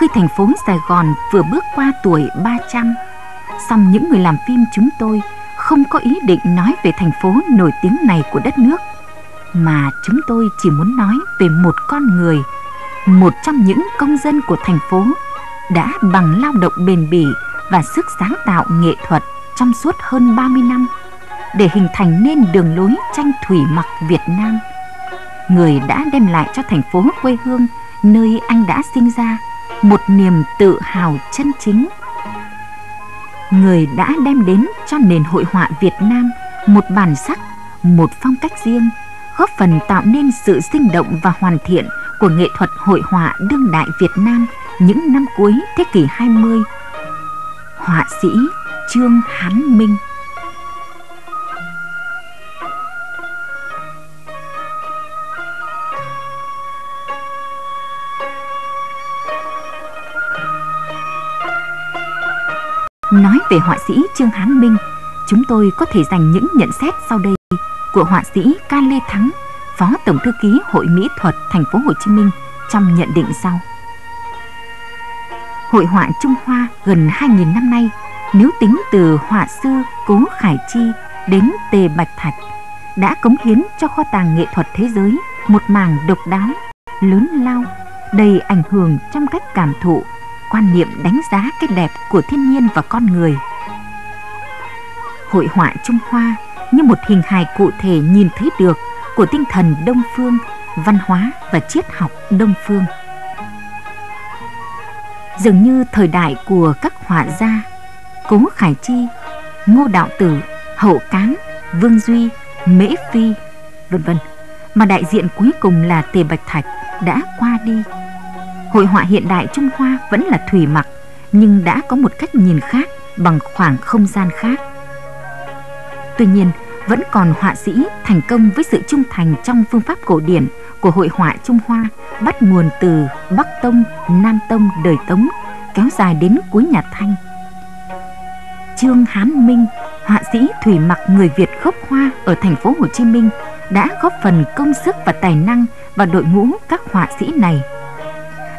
khi thành phố Sài Gòn vừa bước qua tuổi 300, song những người làm phim chúng tôi không có ý định nói về thành phố nổi tiếng này của đất nước, mà chúng tôi chỉ muốn nói về một con người, một trong những công dân của thành phố đã bằng lao động bền bỉ và sức sáng tạo nghệ thuật trong suốt hơn 30 năm để hình thành nên đường lối tranh thủy mặc Việt Nam. Người đã đem lại cho thành phố quê hương nơi anh đã sinh ra một niềm tự hào chân chính. Người đã đem đến cho nền hội họa Việt Nam một bản sắc, một phong cách riêng, góp phần tạo nên sự sinh động và hoàn thiện của nghệ thuật hội họa đương đại Việt Nam những năm cuối thế kỷ 20. Họa sĩ Trương Hán Minh. Nói về họa sĩ Trương Hán Minh, chúng tôi có thể dành những nhận xét sau đây của họa sĩ Ca Lê Thắng, Phó Tổng Thư ký Hội Mỹ thuật Thành phố Hồ Chí Minh trong nhận định sau. Hội họa Trung Hoa gần 2.000 năm nay, nếu tính từ họa sư Cố Khải Chi đến Tề Bạch Thạch, đã cống hiến cho kho tàng nghệ thuật thế giới một màng độc đáo, lớn lao, đầy ảnh hưởng trong cách cảm thụ, quan niệm đánh giá cái đẹp của thiên nhiên và con người. Hội họa Trung Hoa như một hình hài cụ thể nhìn thấy được của tinh thần Đông phương, văn hóa và triết học Đông phương. Dường như thời đại của các họa gia Cố Khải Chi, Ngô Đạo Tử, Hậu Cán, Vương Duy, Mễ Phi, v.v. mà đại diện cuối cùng là Tề Bạch Thạch đã qua đi, hội họa hiện đại Trung Hoa vẫn là thủy mặc, nhưng đã có một cách nhìn khác bằng khoảng không gian khác. Tuy nhiên, vẫn còn họa sĩ thành công với sự trung thành trong phương pháp cổ điển của hội họa Trung Hoa, bắt nguồn từ Bắc Tông, Nam Tông đời Tống, kéo dài đến cuối nhà Thanh. Trương Hán Minh, họa sĩ thủy mặc người Việt gốc Hoa ở thành phố Hồ Chí Minh, đã góp phần công sức và tài năng vào đội ngũ các họa sĩ này.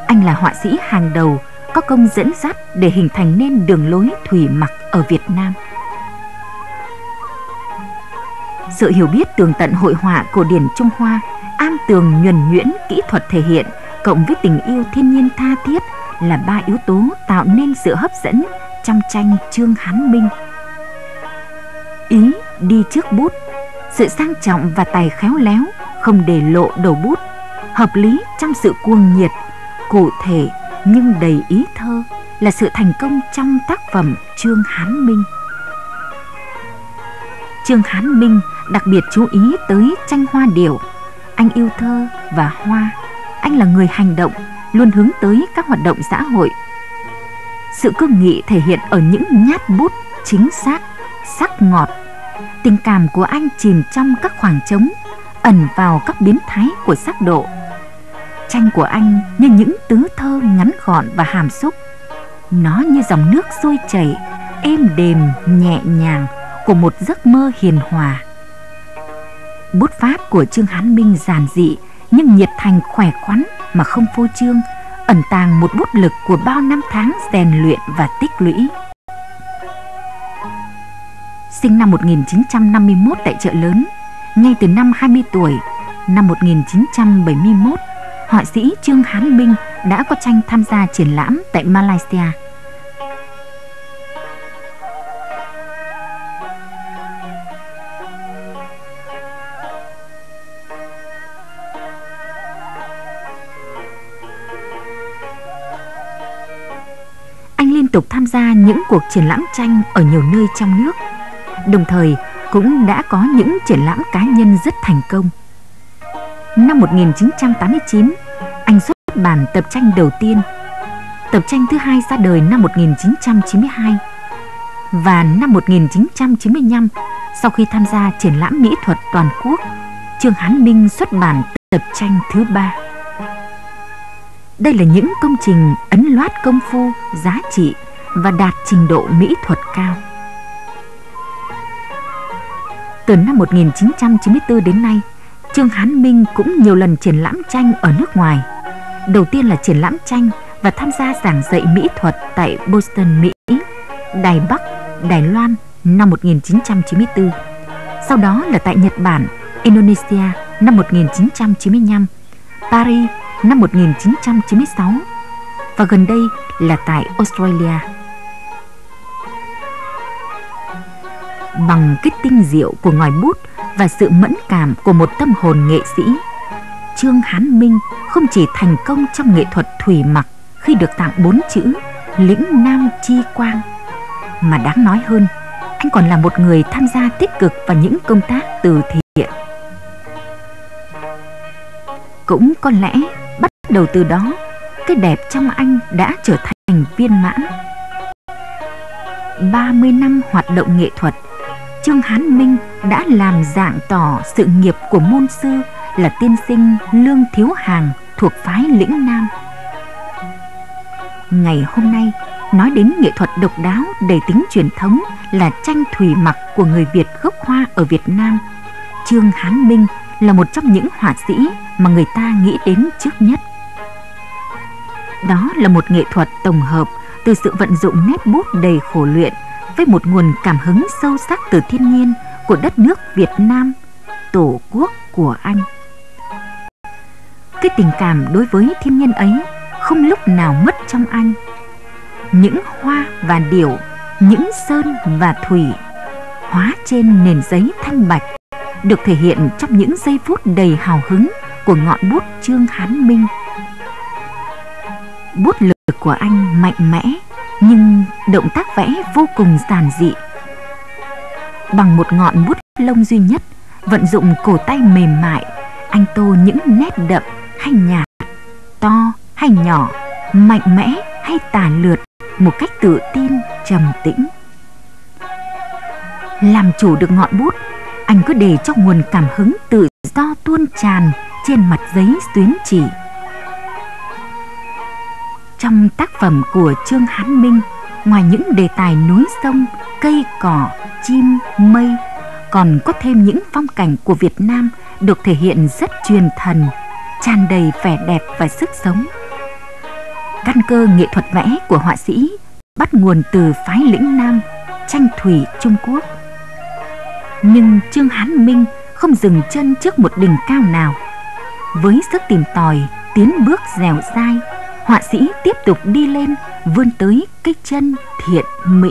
Anh là họa sĩ hàng đầu có công dẫn dắt để hình thành nên đường lối thủy mặc ở Việt Nam. Sự hiểu biết tường tận hội họa cổ điển Trung Hoa, am tường nhuần nhuyễn kỹ thuật thể hiện cộng với tình yêu thiên nhiên tha thiết là ba yếu tố tạo nên sự hấp dẫn trong tranh Trương Hán Minh. Ý đi trước bút, sự sang trọng và tài khéo léo không để lộ đầu bút, hợp lý trong sự cuồng nhiệt, cụ thể nhưng đầy ý thơ là sự thành công trong tác phẩm Trương Hán Minh. Trương Hán Minh đặc biệt chú ý tới tranh hoa điểu. Anh yêu thơ và hoa. Anh là người hành động, luôn hướng tới các hoạt động xã hội. Sự cương nghị thể hiện ở những nhát bút chính xác, sắc ngọt. Tình cảm của anh chìm trong các khoảng trống, ẩn vào các biến thái của sắc độ. Tranh của anh như những tứ thơ ngắn gọn và hàm xúc. Nó như dòng nước xuôi chảy, êm đềm, nhẹ nhàng của một giấc mơ hiền hòa. Bút pháp của Trương Hán Minh giản dị nhưng nhiệt thành khỏe khoắn mà không phô trương, ẩn tàng một bút lực của bao năm tháng rèn luyện và tích lũy. Sinh năm 1951 tại Chợ Lớn, ngay từ năm 20 tuổi, năm 1971, họa sĩ Trương Hán Minh đã có tranh tham gia triển lãm tại Malaysia. Anh liên tục tham gia những cuộc triển lãm tranh ở nhiều nơi trong nước, đồng thời cũng đã có những triển lãm cá nhân rất thành công. Năm 1989, anh xuất bản tập tranh đầu tiên. Tập tranh thứ hai ra đời năm 1992. Và năm 1995, sau khi tham gia triển lãm mỹ thuật toàn quốc, Trương Hán Minh xuất bản tập tranh thứ ba. Đây là những công trình ấn loát công phu, giá trị và đạt trình độ mỹ thuật cao. Từ năm 1994 đến nay, Trương Hán Minh cũng nhiều lần triển lãm tranh ở nước ngoài. Đầu tiên là triển lãm tranh và tham gia giảng dạy mỹ thuật tại Boston, Mỹ, Đài Bắc, Đài Loan năm 1994. Sau đó là tại Nhật Bản, Indonesia năm 1995, Paris năm 1996 và gần đây là tại Australia. Bằng cái tinh diệu của ngòi bút và sự mẫn cảm của một tâm hồn nghệ sĩ, Trương Hán Minh không chỉ thành công trong nghệ thuật thủy mặc khi được tặng 4 chữ Lĩnh Nam Chi Quang, mà đáng nói hơn, anh còn là một người tham gia tích cực vào những công tác từ thiện. Cũng có lẽ bắt đầu từ đó, cái đẹp trong anh đã trở thành viên mãn. 30 năm hoạt động nghệ thuật, Trương Hán Minh đã làm rạng tỏ sự nghiệp của môn sư là tiên sinh Lương Thiếu Hằng thuộc phái Lĩnh Nam. Ngày hôm nay, nói đến nghệ thuật độc đáo đầy tính truyền thống là tranh thủy mặc của người Việt gốc Hoa ở Việt Nam, Trương Hán Minh là một trong những họa sĩ mà người ta nghĩ đến trước nhất. Đó là một nghệ thuật tổng hợp từ sự vận dụng nét bút đầy khổ luyện với một nguồn cảm hứng sâu sắc từ thiên nhiên của đất nước Việt Nam, tổ quốc của anh. Cái tình cảm đối với thiên nhiên ấy không lúc nào mất trong anh. Những hoa và điểu, những sơn và thủy hóa trên nền giấy thanh bạch được thể hiện trong những giây phút đầy hào hứng của ngọn bút Trương Hán Minh. Bút lực của anh mạnh mẽ nhưng động tác vẽ vô cùng giản dị. Bằng một ngọn bút lông duy nhất, vận dụng cổ tay mềm mại, anh tô những nét đậm hay nhạt, to hay nhỏ, mạnh mẽ hay tả lượt một cách tự tin, trầm tĩnh. Làm chủ được ngọn bút, anh cứ để cho nguồn cảm hứng tự do tuôn tràn trên mặt giấy tuyến chỉ. Trong tác phẩm của Trương Hán Minh, ngoài những đề tài núi sông, cây cỏ, chim, mây, còn có thêm những phong cảnh của Việt Nam được thể hiện rất truyền thần, tràn đầy vẻ đẹp và sức sống. Căn cơ nghệ thuật vẽ của họa sĩ bắt nguồn từ phái Lĩnh Nam, tranh thủy Trung Quốc. Nhưng Trương Hán Minh không dừng chân trước một đỉnh cao nào. Với sức tìm tòi, tiến bước dẻo dai, họa sĩ tiếp tục đi lên, vươn tới cái chân thiện mỹ,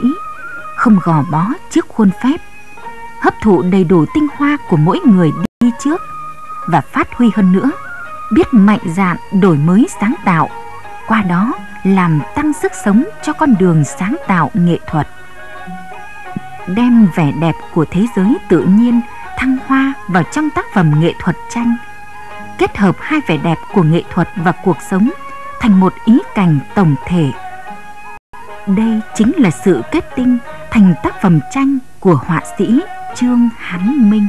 không gò bó trước khuôn phép, hấp thụ đầy đủ tinh hoa của mỗi người đi trước và phát huy hơn nữa, biết mạnh dạn đổi mới sáng tạo, qua đó làm tăng sức sống cho con đường sáng tạo nghệ thuật, đem vẻ đẹp của thế giới tự nhiên thăng hoa vào trong tác phẩm nghệ thuật tranh, kết hợp hai vẻ đẹp của nghệ thuật và cuộc sống thành một ý cảnh tổng thể. Đây chính là sự kết tinh thành tác phẩm tranh của họa sĩ Trương Hán Minh.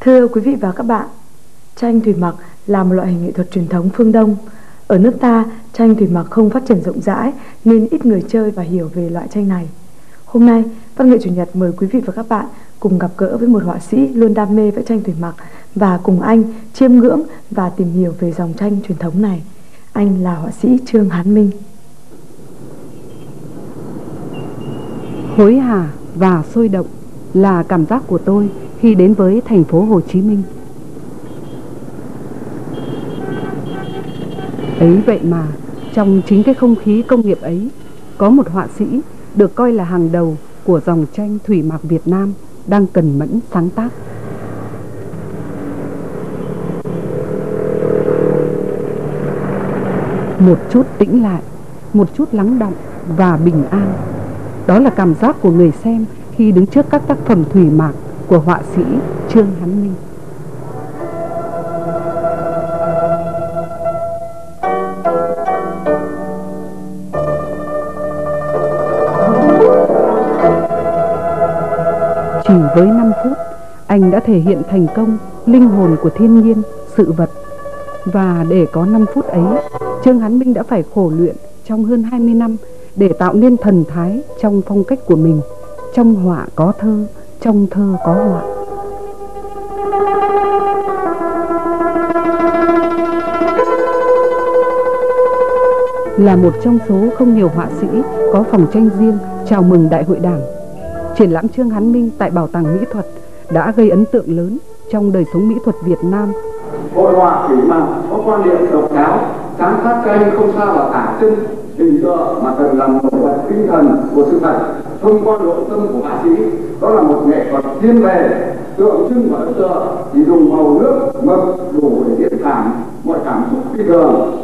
Thưa quý vị và các bạn, tranh thủy mặc là một loại hình nghệ thuật truyền thống phương Đông. Ở nước ta, tranh thủy mặc không phát triển rộng rãi nên ít người chơi và hiểu về loại tranh này. Hôm nay, Văn nghệ Chủ nhật mời quý vị và các bạn cùng gặp gỡ với một họa sĩ luôn đam mê vẽ tranh thủy mặc và cùng anh chiêm ngưỡng và tìm hiểu về dòng tranh truyền thống này. Anh là họa sĩ Trương Hán Minh. Hối hả và sôi động là cảm giác của tôi khi đến với thành phố Hồ Chí Minh. Ấy vậy mà, trong chính cái không khí công nghiệp ấy, có một họa sĩ được coi là hàng đầu của dòng tranh thủy mặc Việt Nam đang cần mẫn sáng tác. Một chút tĩnh lại, một chút lắng đọng và bình an. Đó là cảm giác của người xem khi đứng trước các tác phẩm thủy mặc của họa sĩ Trương Hán Minh. Chỉ với 5 phút, anh đã thể hiện thành công linh hồn của thiên nhiên, sự vật. Và để có 5 phút ấy, Trương Hán Minh đã phải khổ luyện trong hơn 20 năm để tạo nên thần thái trong phong cách của mình. Trong họa có thơ, trong thơ có họa. Là một trong số không nhiều họa sĩ có phòng tranh riêng chào mừng Đại hội Đảng, triển lãm Trương Hán Minh tại Bảo tàng Mỹ thuật đã gây ấn tượng lớn trong đời sống mỹ thuật Việt Nam. Hội họa Thủy Mặc có quan điểm độc đáo, sáng tác tranh không xa vào tả trưng, hình tượng mà cần làm nổi bật tinh thần của sự thật thông qua nội tâm của họa sĩ. Đó là một nghệ thuật thiên về, tượng trưng và ấn tượng, chỉ dùng màu nước mực đủ để diễn cảm mọi cảm xúc phi thường.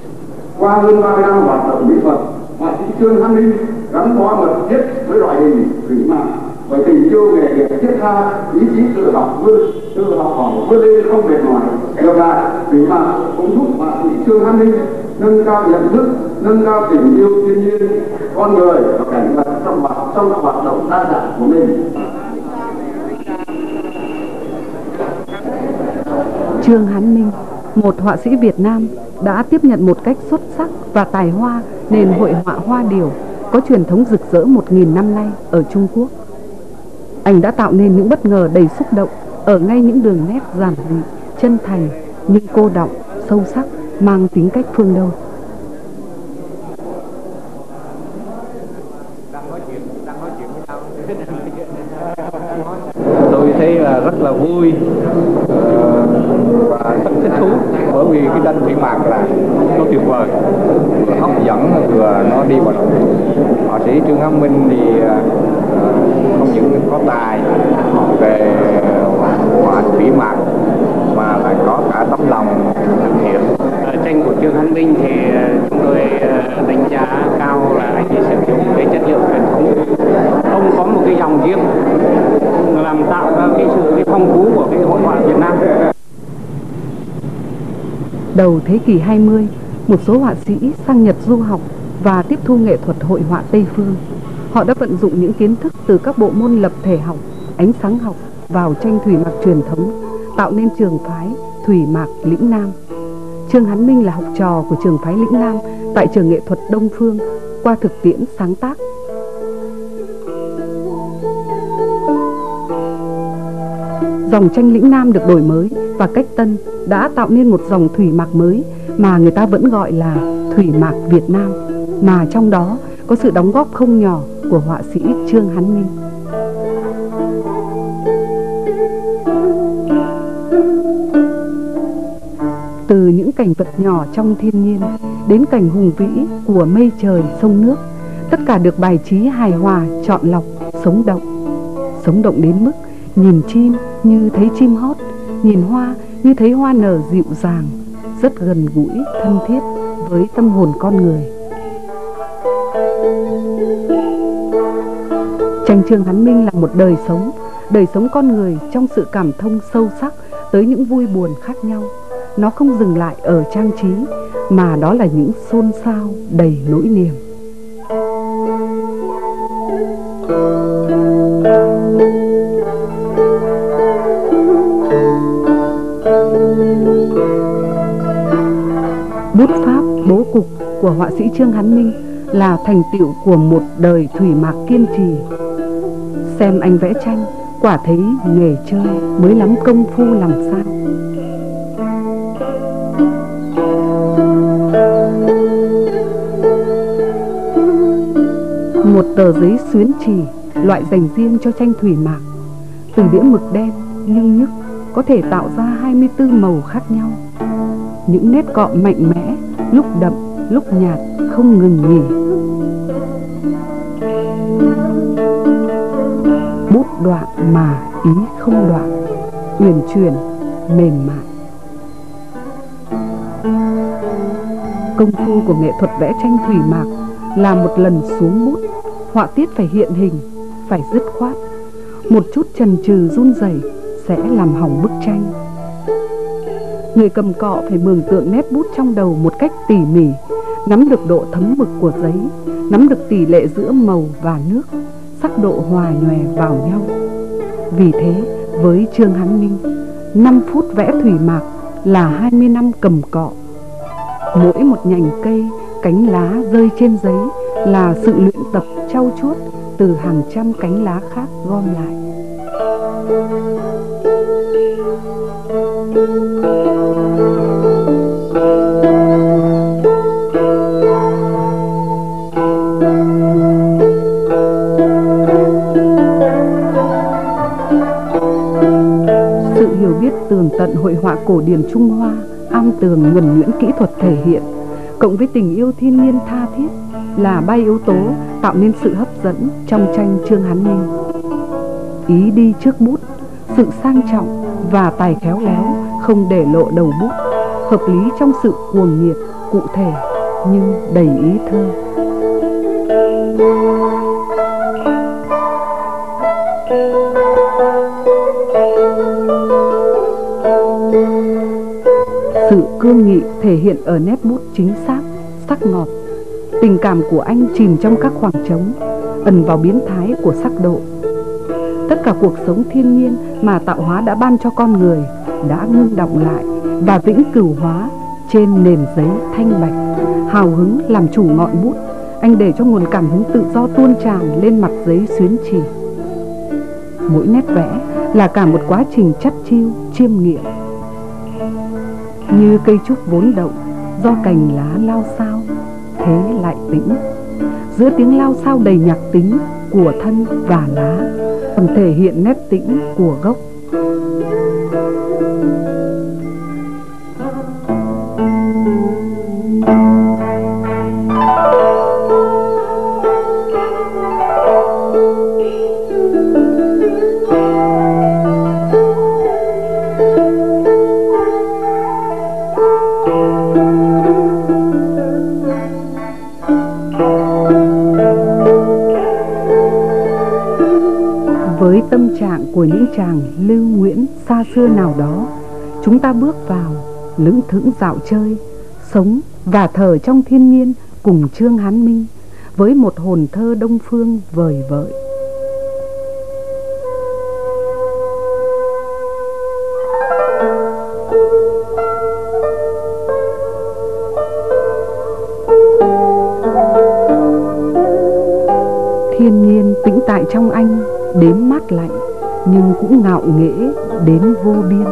Qua hơn 30 năm hoạt động mỹ thuật, họa sĩ Trương Hán Minh gắn bó mật thiết với loại hình thủy mặc bởi tình yêu nghề nghiệp thiết tha, ý chí tự học hỏi vươn lên không mệt mỏi. Ngược lại, thủy mặc cũng giúp họa sĩ Trương Hán Minh nâng cao nhận thức, nâng cao tình yêu thiên nhiên, con người và cảnh vật trong hoạt động đa dạng của mình. Trương Hán Minh, một họa sĩ Việt Nam, đã tiếp nhận một cách xuất sắc và tài hoa nền hội họa hoa điểu có truyền thống rực rỡ 1.000 năm nay ở Trung Quốc. Anh đã tạo nên những bất ngờ đầy xúc động ở ngay những đường nét giản dị, chân thành nhưng cô đọng, sâu sắc, mang tính cách phương Đông. Tôi thấy là rất là vui và rất thích thú, bởi vì cái tranh thủy mặc là nó tuyệt vời, vừa hấp dẫn vừa nó đi vào lòng. Họa sĩ Trương Hán Minh thì không những có tài về họa thủy mặc mà lại có cả tấm lòng thiện. Tranh của Trương Hán Minh thì chúng tôi đánh giá cao là anh ấy sử dụng cái chất liệu truyền thống, không có một cái dòng riêng, làm tạo ra cái sự phong phú của cái hội họa Việt Nam. Đầu thế kỷ 20, một số họa sĩ sang Nhật du học và tiếp thu nghệ thuật hội họa Tây phương. Họ đã vận dụng những kiến thức từ các bộ môn lập thể học, ánh sáng học vào tranh thủy mặc truyền thống, tạo nên trường phái thủy mặc Lĩnh Nam. Trương Hán Minh là học trò của trường phái Lĩnh Nam tại trường nghệ thuật Đông Phương qua thực tiễn sáng tác. Dòng tranh Lĩnh Nam được đổi mới và cách tân đã tạo nên một dòng thủy mặc mới mà người ta vẫn gọi là thủy mặc Việt Nam, mà trong đó có sự đóng góp không nhỏ của họa sĩ Trương Hán Minh. Từ những cảnh vật nhỏ trong thiên nhiên đến cảnh hùng vĩ của mây trời sông nước, tất cả được bài trí hài hòa, chọn lọc, sống động đến mức nhìn chim như thấy chim hót, nhìn hoa như thấy hoa nở dịu dàng, rất gần gũi, thân thiết với tâm hồn con người. Tranh Trương Hán Minh là một đời sống con người trong sự cảm thông sâu sắc tới những vui buồn khác nhau. Nó không dừng lại ở trang trí, mà đó là những xôn xao đầy nỗi niềm. Bút pháp, bố cục của họa sĩ Trương Hán Minh là thành tựu của một đời thủy mặc kiên trì. Xem anh vẽ tranh, quả thấy nghề chơi mới lắm công phu làm sao. Một tờ giấy xuyến chỉ, loại dành riêng cho tranh thủy mặc, từ đĩa mực đen nhưng nhức có thể tạo ra 24 màu khác nhau. Những nét cọ mạnh mẽ, lúc đậm, lúc nhạt, không ngừng nghỉ. Bút đoạn mà ý không đoạn, uyển chuyển, mềm mại. Công phu của nghệ thuật vẽ tranh thủy mặc là một lần xuống bút, họa tiết phải hiện hình, phải dứt khoát. Một chút chần chừ run rẩy sẽ làm hỏng bức tranh. Người cầm cọ phải mường tượng nét bút trong đầu một cách tỉ mỉ, nắm được độ thấm mực của giấy, nắm được tỷ lệ giữa màu và nước, sắc độ hòa nhòe vào nhau. Vì thế với Trương Hán Minh, 5 phút vẽ thủy mạc là 20 năm cầm cọ. Mỗi một nhành cây, cánh lá rơi trên giấy là sự luyện tập trau chuốt từ hàng trăm cánh lá khác gom lại. Sự hiểu biết tường tận hội họa cổ điển Trung Hoa, am tường nhuần nhuyễn kỹ thuật thể hiện, cộng với tình yêu thiên nhiên tha thiết là ba yếu tố tạo nên sự hấp dẫn trong tranh Trương Hán Minh. Ý đi trước bút, sự sang trọng và tài khéo léo không để lộ đầu bút, hợp lý trong sự cuồng nhiệt, cụ thể nhưng đầy ý thơ. Sự cương nghị thể hiện ở nét bút chính xác, sắc ngọt. Tình cảm của anh chìm trong các khoảng trống, ẩn vào biến thái của sắc độ. Tất cả cuộc sống thiên nhiên mà tạo hóa đã ban cho con người đã ngưng đọng lại và vĩnh cửu hóa trên nền giấy thanh bạch. Hào hứng làm chủ ngọn bút, anh để cho nguồn cảm hứng tự do tuôn tràn lên mặt giấy xuyến chỉ. Mỗi nét vẽ là cả một quá trình chắt chiu, chiêm nghiệm. Như cây trúc vốn động, do cành lá lao sao, thế lại tĩnh. Giữa tiếng lao sao đầy nhạc tính của thân và lá, còn thể hiện nét tĩnh của gốc. Với tâm trạng của những chàng lưu nguyễn xa xưa nào đó, chúng ta bước vào lững thững dạo chơi, sống và thở trong thiên nhiên cùng Trương Hán Minh với một hồn thơ đông phương vời vợi. Thiên nhiên tĩnh tại trong anh đến mát lạnh nhưng cũng ngạo nghễ đến vô biên.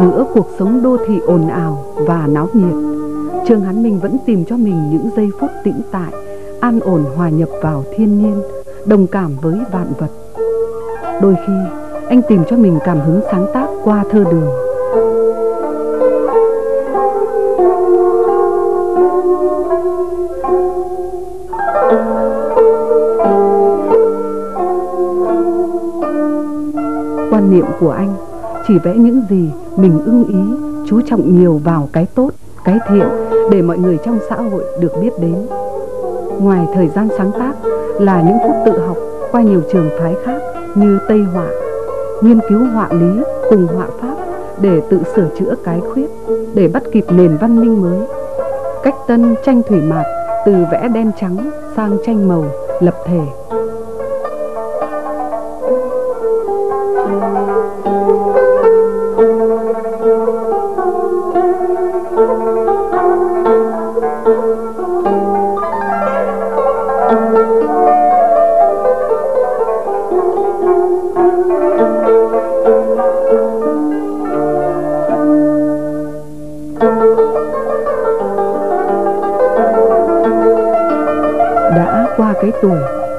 Giữa cuộc sống đô thị ồn ào và náo nhiệt, Trương Hán Minh vẫn tìm cho mình những giây phút tĩnh tại, an ổn hòa nhập vào thiên nhiên, đồng cảm với vạn vật. Đôi khi, anh tìm cho mình cảm hứng sáng tác qua thơ đường. Quan niệm của anh chỉ vẽ những gì mình ưng ý, chú trọng nhiều vào cái tốt, cái thiện để mọi người trong xã hội được biết đến. Ngoài thời gian sáng tác là những phút tự học qua nhiều trường phái khác như Tây họa, nghiên cứu họa lý cùng họa pháp để tự sửa chữa cái khuyết, để bắt kịp nền văn minh mới. Cách tân tranh thủy mạc từ vẽ đen trắng sang tranh màu lập thể.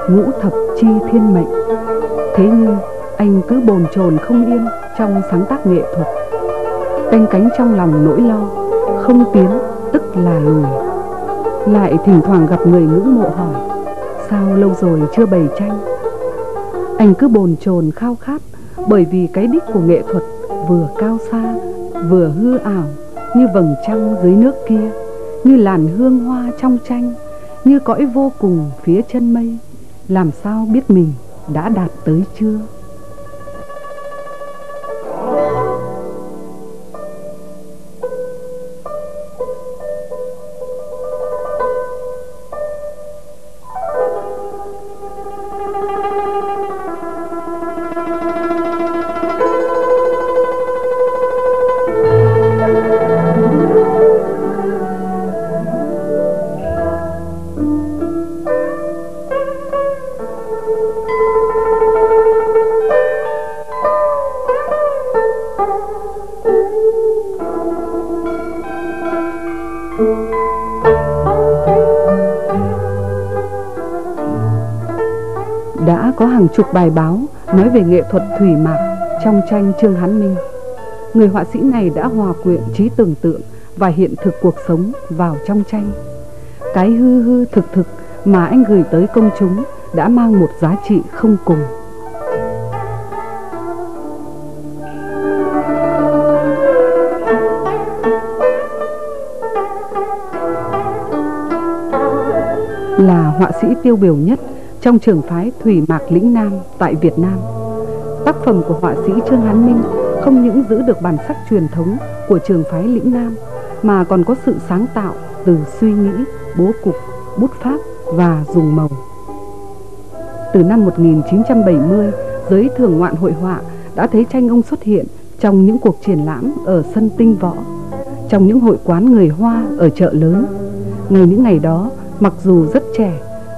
ngũ thập chi thiên mệnh. Thế nhưng anh cứ bồn chồn không yên trong sáng tác nghệ thuật, canh cánh trong lòng nỗi lo, không tiến tức là lùi. Lại thỉnh thoảng gặp người ngưỡng mộ hỏi sao lâu rồi chưa bày tranh. Anh cứ bồn chồn khao khát, bởi vì cái đích của nghệ thuật vừa cao xa vừa hư ảo, như vầng trăng dưới nước kia, như làn hương hoa trong tranh, như cõi vô cùng phía chân mây. Làm sao biết mình đã đạt tới chưa? Chục bài báo nói về nghệ thuật thủy mạc trong tranh Trương Hán Minh. Người họa sĩ này đã hòa quyện trí tưởng tượng và hiện thực cuộc sống vào trong tranh. Cái hư hư thực thực mà anh gửi tới công chúng đã mang một giá trị không cùng. Là họa sĩ tiêu biểu nhất trong trường phái thủy mạc lĩnh Nam tại Việt Nam, tác phẩm của họa sĩ Trương Hán Minh không những giữ được bản sắc truyền thống của trường phái lĩnh Nam, mà còn có sự sáng tạo từ suy nghĩ, bố cục, bút pháp và dùng màu. Từ năm 1970, giới thưởng ngoạn hội họa đã thấy tranh ông xuất hiện trong những cuộc triển lãm ở sân Tinh Võ, trong những hội quán người Hoa ở chợ lớn. Ngay những ngày đó, mặc dù rất trẻ,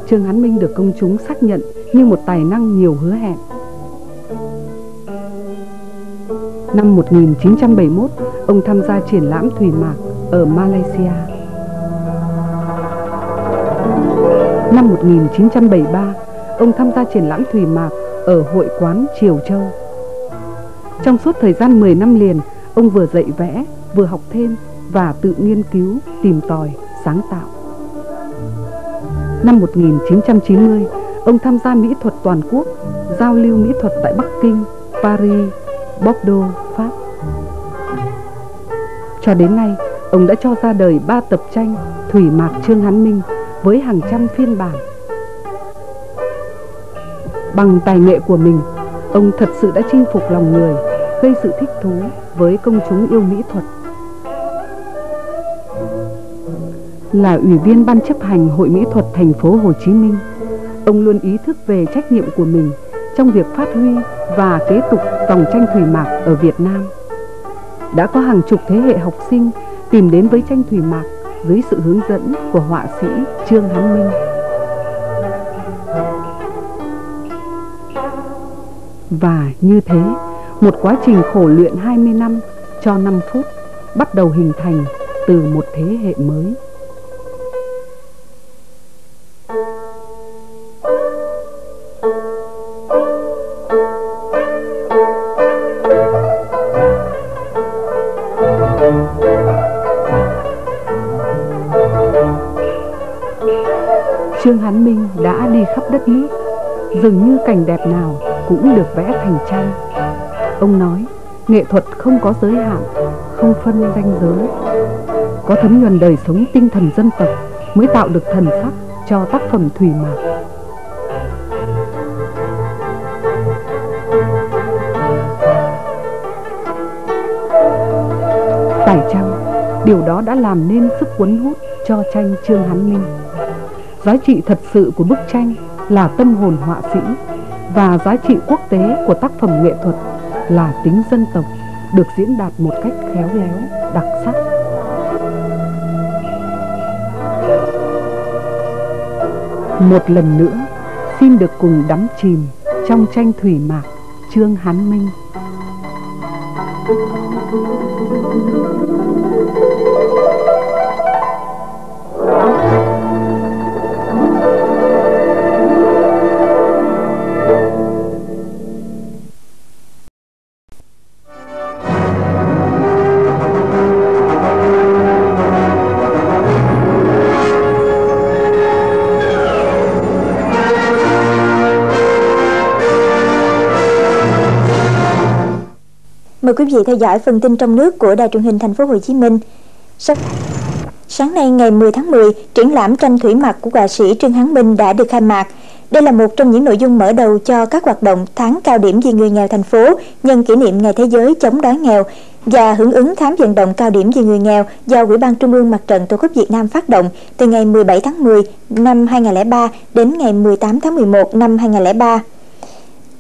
Trương Hán Minh được công chúng xác nhận như một tài năng nhiều hứa hẹn. Năm 1971, ông tham gia triển lãm thủy mạc ở Malaysia. Năm 1973, ông tham gia triển lãm thủy mạc ở hội quán Triều Châu. Trong suốt thời gian 10 năm liền, ông vừa dạy vẽ, vừa học thêm và tự nghiên cứu, tìm tòi, sáng tạo. Năm 1990, ông tham gia mỹ thuật toàn quốc, giao lưu mỹ thuật tại Bắc Kinh, Paris, Bordeaux, Pháp. Cho đến nay, ông đã cho ra đời 3 tập tranh Thủy Mạc Trương Hán Minh với hàng trăm phiên bản. Bằng tài nghệ của mình, ông thật sự đã chinh phục lòng người, gây sự thích thú với công chúng yêu mỹ thuật. Là ủy viên ban chấp hành Hội Mỹ thuật Thành phố Hồ Chí Minh, ông luôn ý thức về trách nhiệm của mình trong việc phát huy và kế tục dòng tranh thủy mạc ở Việt Nam. Đã có hàng chục thế hệ học sinh tìm đến với tranh thủy mạc dưới sự hướng dẫn của họa sĩ Trương Hán Minh. Và như thế, một quá trình khổ luyện 20 năm cho 5 phút bắt đầu hình thành từ một thế hệ mới. Trương Hán Minh đã đi khắp đất nước, dường như cảnh đẹp nào cũng được vẽ thành tranh. Ông nói, nghệ thuật không có giới hạn, không phân ranh giới. Có thấm nhuần đời sống tinh thần dân tộc mới tạo được thần sắc cho tác phẩm thủy mạc. Phải chăng, điều đó đã làm nên sức cuốn hút cho tranh Trương Hán Minh? Giá trị thật sự của bức tranh là tâm hồn họa sĩ, và giá trị quốc tế của tác phẩm nghệ thuật là tính dân tộc được diễn đạt một cách khéo léo, đặc sắc. Một lần nữa, xin được cùng đắm chìm trong tranh thủy mạc Trương Hán Minh. Mời quý vị theo dõi phần tin trong nước của Đài Truyền hình Thành phố Hồ Chí Minh. Sáng nay ngày 10 tháng 10, triển lãm tranh thủy mặc của họa sĩ Trương Hán Minh đã được khai mạc. Đây là một trong những nội dung mở đầu cho các hoạt động tháng cao điểm vì người nghèo thành phố nhân kỷ niệm Ngày Thế giới chống đói nghèo và hưởng ứng tháng vận động cao điểm vì người nghèo do Ủy ban Trung ương Mặt trận Tổ quốc Việt Nam phát động từ ngày 17 tháng 10 năm 2003 đến ngày 18 tháng 11 năm 2003.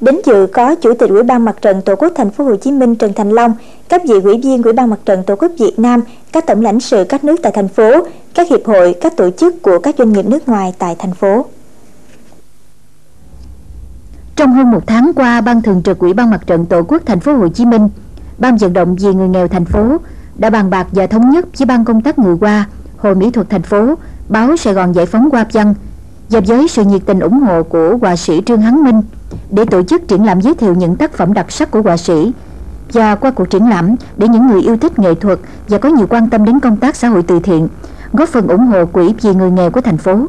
Đến dự có Chủ tịch Ủy ban Mặt trận Tổ quốc Thành phố Hồ Chí Minh Trần Thành Long, các vị ủy viên Ủy ban Mặt trận Tổ quốc Việt Nam, các tổng lãnh sự các nước tại thành phố, các hiệp hội, các tổ chức của các doanh nghiệp nước ngoài tại thành phố. Trong hơn một tháng qua, Ban Thường trực Ủy ban Mặt trận Tổ quốc Thành phố Hồ Chí Minh, Ban vận động vì người nghèo thành phố đã bàn bạc và thống nhất với Ban công tác người Hoa, Hội Mỹ thuật thành phố, báo Sài Gòn Giải phóng Hoa Văn và với sự nhiệt tình ủng hộ của họa sĩ Trương Hán Minh để tổ chức triển lãm giới thiệu những tác phẩm đặc sắc của họa sĩ, và qua cuộc triển lãm để những người yêu thích nghệ thuật và có nhiều quan tâm đến công tác xã hội từ thiện góp phần ủng hộ quỹ vì người nghèo của thành phố.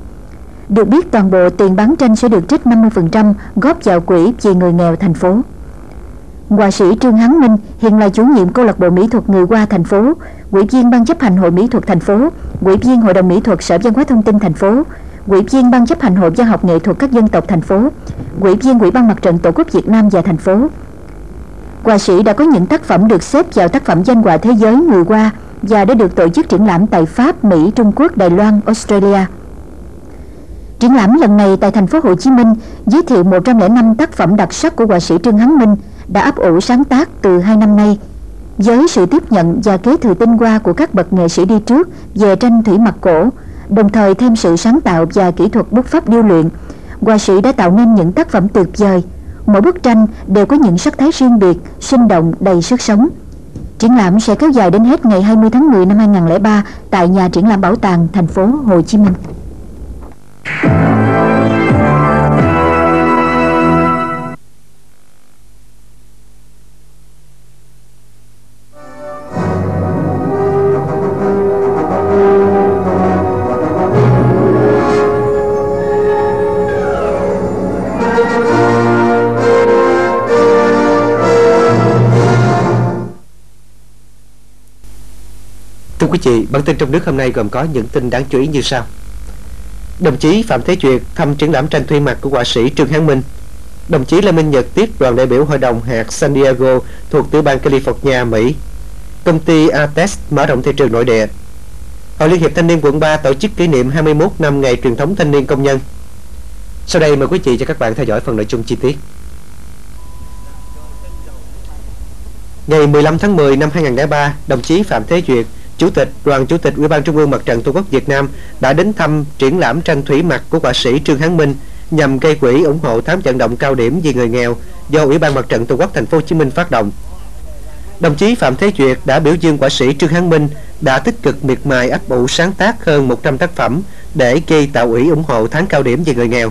Được biết toàn bộ tiền bán tranh sẽ được trích 50% góp vào quỹ vì người nghèo thành phố. Họa sĩ Trương Hán Minh hiện là chủ nhiệm câu lạc bộ mỹ thuật người Hoa thành phố, ủy viên Ban chấp hành Hội Mỹ thuật thành phố, ủy viên Hội đồng Mỹ thuật Sở Văn hóa Thông tin thành phố, ủy viên Ban chấp hành Hội Văn học nghệ thuật các dân tộc thành phố, ủy viên Ủy ban Mặt trận Tổ quốc Việt Nam và thành phố. Họa sĩ đã có những tác phẩm được xếp vào tác phẩm danh họa thế giới người Hoa và đã được tổ chức triển lãm tại Pháp, Mỹ, Trung Quốc, Đài Loan, Australia. Triển lãm lần này tại Thành phố Hồ Chí Minh giới thiệu 105 tác phẩm đặc sắc của họa sĩ Trương Hán Minh đã ấp ủ sáng tác từ 2 năm nay. Với sự tiếp nhận và kế thừa tinh hoa của các bậc nghệ sĩ đi trước về tranh thủy mặc cổ, đồng thời thêm sự sáng tạo và kỹ thuật bút pháp điêu luyện, họa sĩ đã tạo nên những tác phẩm tuyệt vời. Mỗi bức tranh đều có những sắc thái riêng biệt, sinh động, đầy sức sống. Triển lãm sẽ kéo dài đến hết ngày 20 tháng 10 năm 2003 tại nhà triển lãm Bảo tàng Thành phố Hồ Chí Minh. Thưa quý vị, bản tin trong nước hôm nay gồm có những tin đáng chú ý như sau. Đồng chí Phạm Thế Duyệt thăm triển lãm tranh thủy mặc của họa sĩ Trương Hán Minh. Đồng chí Lê Minh Nhật tiếp đoàn đại biểu Hội đồng hạt San Diego thuộc tiểu bang California, Mỹ. Công ty Artest mở rộng thị trường nội địa. Hội Liên hiệp Thanh niên quận 3 tổ chức kỷ niệm 21 năm ngày truyền thống thanh niên công nhân. Sau đây mời quý vị và các bạn theo dõi phần nội dung chi tiết. Ngày 15 tháng 10 năm 2003, đồng chí Phạm Thế Duyệt, Chủ tịch Đoàn Chủ tịch Ủy ban Trung ương Mặt trận Tổ quốc Việt Nam đã đến thăm triển lãm tranh thủy mặc của họa sĩ Trương Hán Minh nhằm gây quỹ ủng hộ tháng vận động cao điểm vì người nghèo do Ủy ban Mặt trận Tổ quốc Thành phố Hồ Chí Minh phát động. Đồng chí Phạm Thế Duyệt đã biểu dương họa sĩ Trương Hán Minh đã tích cực miệt mài ấp ủ sáng tác hơn 100 tác phẩm để gây tạo quỹ ủng hộ tháng cao điểm vì người nghèo.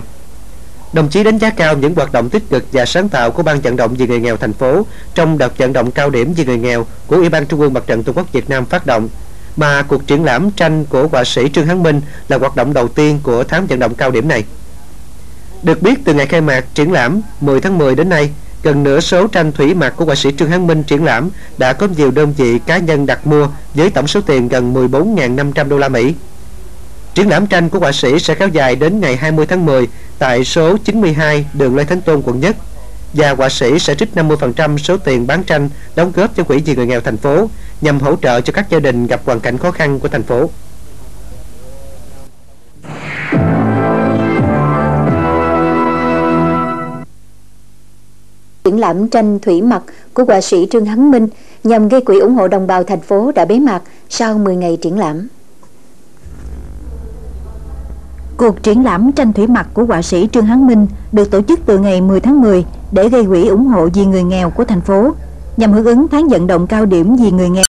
Đồng chí đánh giá cao những hoạt động tích cực và sáng tạo của Ban vận động vì người nghèo thành phố trong đợt vận động cao điểm vì người nghèo của Ủy ban Trung ương Mặt trận Tổ quốc Việt Nam phát động, mà cuộc triển lãm tranh của họa sĩ Trương Hán Minh là hoạt động đầu tiên của tháng vận động cao điểm này. Được biết, từ ngày khai mạc triển lãm 10 tháng 10 đến nay, gần nửa số tranh thủy mặc của họa sĩ Trương Hán Minh triển lãm đã có nhiều đơn vị cá nhân đặt mua với tổng số tiền gần 14.500 đô la Mỹ. Triển lãm tranh của họa sĩ sẽ kéo dài đến ngày 20 tháng 10 tại số 92 đường Lê Thánh Tôn, quận Nhất, và họa sĩ sẽ trích 50% số tiền bán tranh đóng góp cho quỹ vì người nghèo thành phố nhằm hỗ trợ cho các gia đình gặp hoàn cảnh khó khăn của thành phố. Triển lãm tranh thủy mặc của họa sĩ Trương Hán Minh nhằm gây quỹ ủng hộ đồng bào thành phố đã bế mạc sau 10 ngày triển lãm. Cuộc triển lãm tranh thủy mặc của họa sĩ Trương Hán Minh được tổ chức từ ngày 10 tháng 10 để gây quỹ ủng hộ vì người nghèo của thành phố nhằm hưởng ứng tháng vận động cao điểm vì người nghèo.